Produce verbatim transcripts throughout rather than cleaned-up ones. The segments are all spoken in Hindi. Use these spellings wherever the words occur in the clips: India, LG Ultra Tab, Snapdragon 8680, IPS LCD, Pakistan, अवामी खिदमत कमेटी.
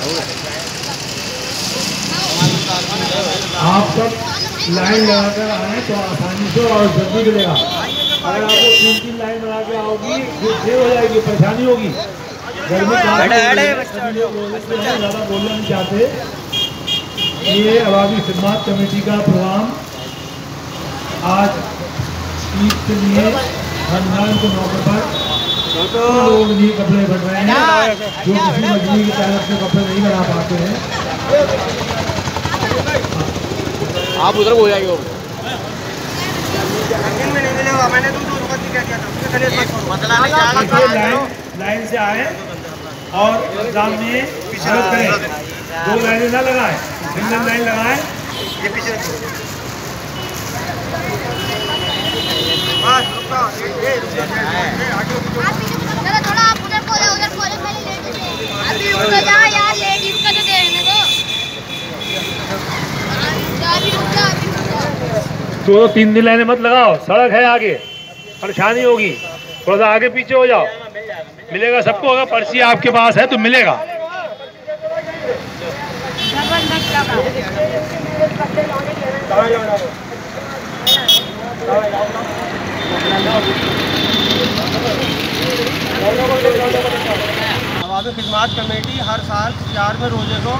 आप सब लाइन लगाकर आए तो आसानी से और जल्दी मिलेगा। अगर आपको तीन तीन लाइन लगा के आओगी फिर देर हो जाएगी, परेशानी होगी। गर्मी ज़्यादा बोलना नहीं चाहते। ये अवामी खिदमत कमेटी का प्रोग्राम आज ईद के लिए रमजान के मौके पर लोग नहीं कपड़े बन रहे हैं, जो किसी मजबूरी की तरफ से कपड़े नहीं बना पाते हैं। आप उधर हो जाएंगे लाइन से आए और एग्जाम में हिस्सा लें। दो लाइनें ना लगाएं, सिंगल लाइन लगाएं। तो तीन दिन लाइने मत लगाओ, सड़क है आगे, परेशानी होगी। थोड़ा सा आगे पीछे हो जाओ, मिलेगा सबको। अगर पर्ची आपके पास है तो मिलेगा। अवामी खिदमत कमेटी हर साल चारवें रोजे को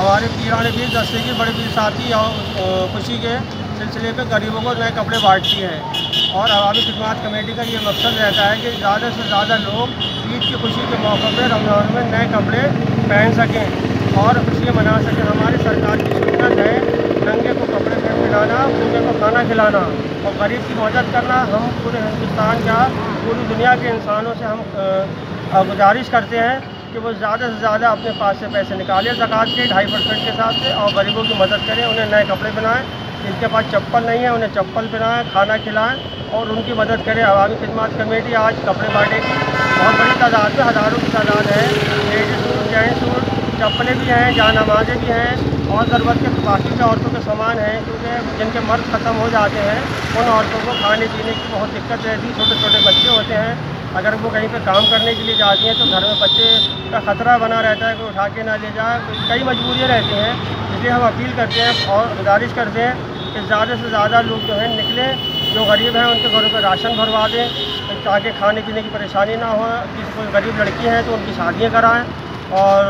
हमारे पीराने पीर दस्ते की बड़े पीर साथी और खुशी के सिलसिले में गरीबों को नए कपड़े बांटती है। और अवामी खिदमत कमेटी का ये मकसद रहता है कि ज़्यादा से ज़्यादा लोग ईद की खुशी के मौके पर रमज़ान में नए कपड़े पहन सकें और खुशियाँ मना सकें। हमारी सरकार की सूचना है नंगे को कपड़े पहनाना, भूखे को खाना खिलाना और गरीब की मदद करना। हम पूरे हिंदुस्तान या पूरी दुनिया के इंसानों से हम गुजारिश करते हैं कि वो ज़्यादा से ज़्यादा अपने पास से पैसे निकालें ज़कात के ढाई परसेंट के हिसाब से और गरीबों की मदद करें। उन्हें नए कपड़े पहनाएं, जिनके पास चप्पल नहीं है उन्हें चप्पल पहनाएं, खाना खिलाएं और उनकी मदद करें। अवामी खिदमत कमेटी आज कपड़े बांटेगी। बहुत बड़ी तादाद में हज़ारों की तादाद है। लेडीज सूट, जेंट्स सूट, चप्पलें भी हैं, जानमाज़ें भी हैं और ज़रूरत के बाकी के औरतों के सामान हैं, क्योंकि जिनके मर्द ख़त्म हो जाते हैं उन औरतों को खाने पीने की बहुत दिक्कत रहती है। छोटे छोटे बच्चे होते हैं, अगर वो कहीं पे काम करने के लिए जाती हैं तो घर में बच्चे का ख़तरा बना रहता है, कोई उठा के ना ले जाए। कई मजबूरियाँ रहती हैं, इसलिए हम अपील करते हैं और गुजारिश करते हैं कि ज़्यादा से ज़्यादा लोग जो हैं निकलें, जो गरीब हैं उनके घरों पर राशन भरवा दें ताकि खाने पीने की परेशानी ना हो। किसी कोई गरीब लड़की हैं तो उनकी शादियाँ कराएँ और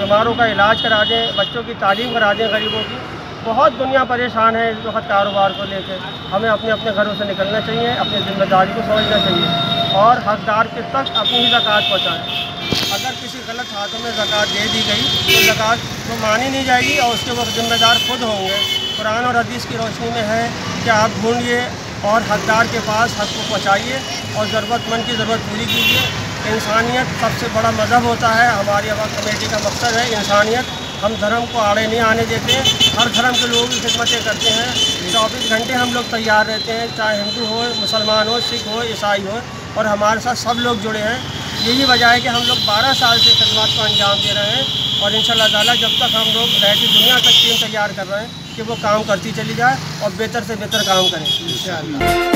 बीमारों का इलाज करा दें, बच्चों की तालीम करा दें। गरीबों की बहुत दुनिया परेशान है इस वक्त कारोबार को लेकर। हमें अपने अपने घरों से निकलना चाहिए, अपनी जिम्मेदारी को समझना चाहिए और हकदार के तक अपनी ही ज़कात पहुँचाएँ। अगर किसी गलत हाथों में ज़कात दे दी गई तो ज़कात को मानी नहीं जाएगी और उसके वक्त जिम्मेदार खुद होंगे। कुरान और हदीस की रोशनी में है कि आप ढूँढिए और हकदार के पास हक को पहुँचाइए और ज़रूरतमंद की ज़रूरत पूरी कीजिए। इंसानियत सबसे बड़ा मज़हब होता है। हमारी अवामी कमेटी का मकसद है इंसानियत। हम धर्म को आड़े नहीं आने देते, हर धर्म के लोगों की खिदमतें करते हैं। चौबीस घंटे हम लोग तैयार रहते हैं, चाहे हिंदू हो, मुसलमान हो, सिख हो, ईसाई हो और हमारे साथ सब लोग जुड़े हैं। यही वजह है कि हम लोग बारह साल से खिदमत को अंजाम दे रहे हैं और इंशाअल्लाह ताला जब तक हम लोग रहती दुनिया तक टीम तैयार कर रहे हैं कि वो काम करती चली जाए और बेहतर से बेहतर काम करें इंशाअल्लाह।